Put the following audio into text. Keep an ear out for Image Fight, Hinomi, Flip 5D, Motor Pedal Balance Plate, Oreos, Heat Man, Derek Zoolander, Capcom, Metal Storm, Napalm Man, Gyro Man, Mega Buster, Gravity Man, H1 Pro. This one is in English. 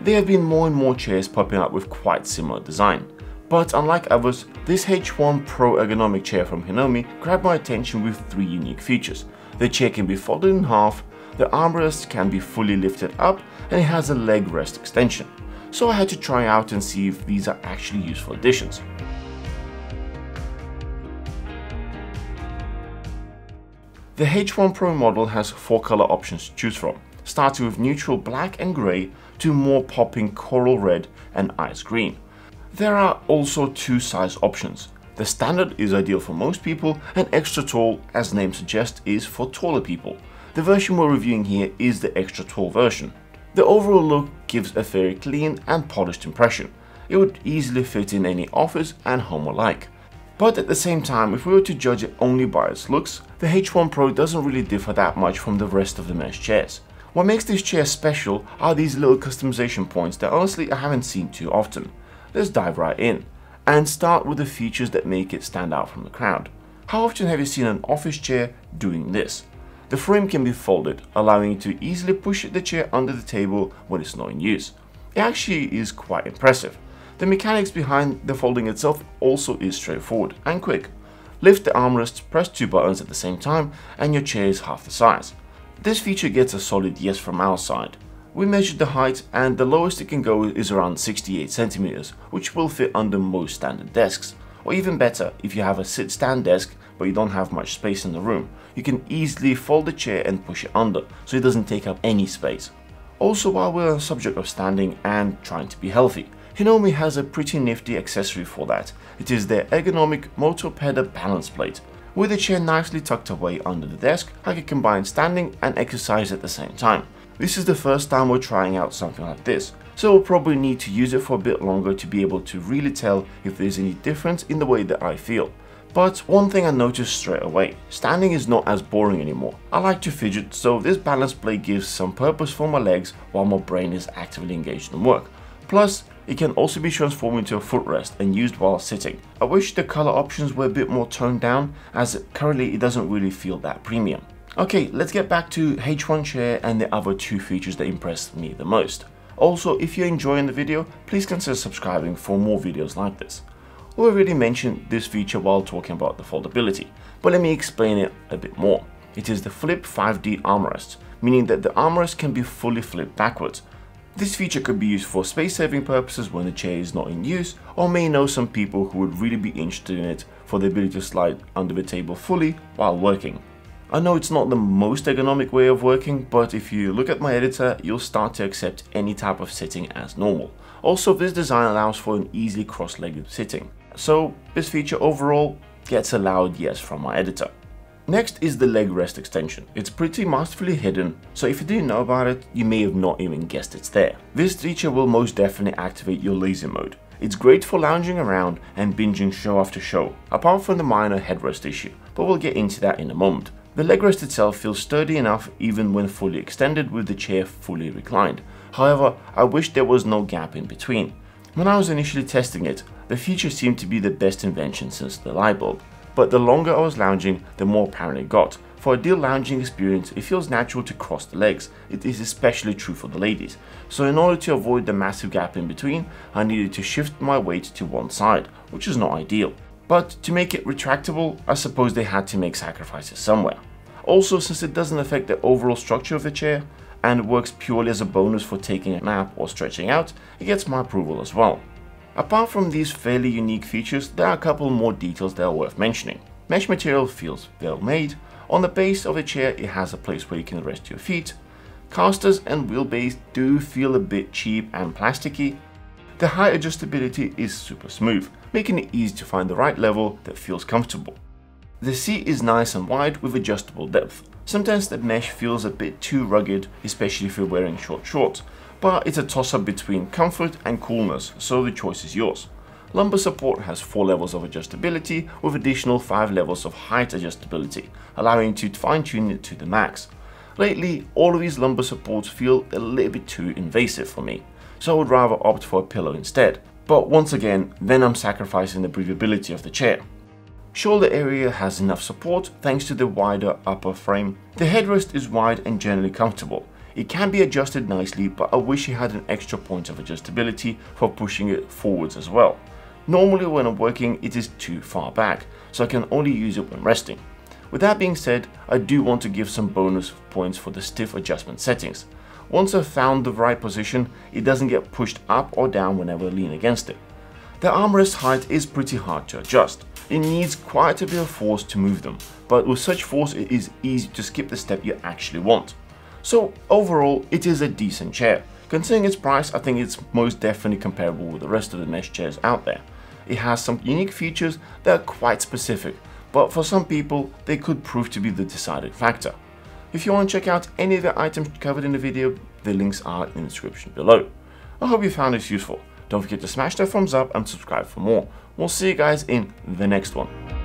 There have been more and more chairs popping up with quite similar design. But unlike others, this H1 Pro ergonomic chair from Hinomi grabbed my attention with three unique features. The chair can be folded in half, the armrest can be fully lifted up, and it has a leg rest extension. So I had to try out and see if these are actually useful additions. The H1 Pro model has four color options to choose from, starting with neutral black and grey to more popping coral red and ice green. There are also two size options. The standard is ideal for most people, and extra tall, as the name suggests, is for taller people. The version we're reviewing here is the extra tall version. The overall look gives a very clean and polished impression. It would easily fit in any office and home alike. But at the same time, if we were to judge it only by its looks, the H1 Pro doesn't really differ that much from the rest of the men's chairs. What makes this chair special are these little customization points that honestly I haven't seen too often. Let's dive right in and start with the features that make it stand out from the crowd. How often have you seen an office chair doing this? The frame can be folded, allowing you to easily push the chair under the table when it's not in use. It actually is quite impressive. The mechanics behind the folding itself also is straightforward and quick. Lift the armrest, press two buttons at the same time, and your chair is half the size. This feature gets a solid yes from our side. We measured the height, and the lowest it can go is around 68 centimeters, which will fit under most standard desks. Or even better, if you have a sit-stand desk but you don't have much space in the room, you can easily fold the chair and push it under, so it doesn't take up any space. Also, while we're on the subject of standing and trying to be healthy, Hinomi has a pretty nifty accessory for that. It is their ergonomic Motor Pedal Balance Plate. With the chair nicely tucked away under the desk, I can combine standing and exercise at the same time. This is the first time we're trying out something like this, so we'll probably need to use it for a bit longer to be able to really tell if there's any difference in the way that I feel. But one thing I noticed straight away, standing is not as boring anymore. I like to fidget, so this balance plate gives some purpose for my legs while my brain is actively engaged in work. Plus, it can also be transformed into a footrest and used while sitting. I wish the color options were a bit more toned down, as currently it doesn't really feel that premium. Okay, let's get back to H1 chair and the other two features that impressed me the most. Also, if you're enjoying the video, please consider subscribing for more videos like this. We already mentioned this feature while talking about the foldability, but let me explain it a bit more. It is the Flip 5D armrest, meaning that the armrest can be fully flipped backwards. This feature could be used for space-saving purposes when the chair is not in use, or may know some people who would really be interested in it for the ability to slide under the table fully while working. I know it's not the most ergonomic way of working, but if you look at my editor, you'll start to accept any type of sitting as normal. Also, this design allows for an easy cross-legged sitting. So this feature overall gets a loud yes from my editor. Next is the leg rest extension. It's pretty masterfully hidden, so if you didn't know about it, you may have not even guessed it's there. This feature will most definitely activate your lazy mode. It's great for lounging around and binging show after show, apart from the minor headrest issue, but we'll get into that in a moment. The legrest itself feels sturdy enough even when fully extended with the chair fully reclined. However, I wish there was no gap in between. When I was initially testing it, the feature seemed to be the best invention since the light bulb. But the longer I was lounging, the more apparent it got. For ideal lounging experience, it feels natural to cross the legs. It is especially true for the ladies. So in order to avoid the massive gap in between, I needed to shift my weight to one side, which is not ideal. But to make it retractable, I suppose they had to make sacrifices somewhere. Also, since it doesn't affect the overall structure of the chair, and works purely as a bonus for taking a nap or stretching out, it gets my approval as well. Apart from these fairly unique features, there are a couple more details that are worth mentioning. Mesh material feels well made. On the base of the chair, it has a place where you can rest your feet. Casters and wheelbase do feel a bit cheap and plasticky. The height adjustability is super smooth, making it easy to find the right level that feels comfortable. The seat is nice and wide with adjustable depth. Sometimes the mesh feels a bit too rugged, especially if you're wearing short shorts, but it's a toss-up between comfort and coolness, so the choice is yours. Lumbar support has 4 levels of adjustability with additional 5 levels of height adjustability, allowing you to fine-tune it to the max. Lately, all of these lumbar supports feel a little bit too invasive for me, so I would rather opt for a pillow instead. But once again, then I'm sacrificing the breathability of the chair. Shoulder area has enough support thanks to the wider upper frame. The headrest is wide and generally comfortable. It can be adjusted nicely, but I wish it had an extra point of adjustability for pushing it forwards as well. Normally when I'm working, it is too far back, so I can only use it when resting. With that being said, I do want to give some bonus points for the stiff adjustment settings. Once I've found the right position, it doesn't get pushed up or down whenever I lean against it. The armrest height is pretty hard to adjust. It needs quite a bit of force to move them, but with such force it is easy to skip the step you actually want. So overall, it is a decent chair. Considering its price, I think it's most definitely comparable with the rest of the mesh chairs out there. It has some unique features that are quite specific, but for some people, they could prove to be the deciding factor. If you want to check out any of the items covered in the video, the links are in the description below. I hope you found this useful. Don't forget to smash that thumbs up and subscribe for more. We'll see you guys in the next one.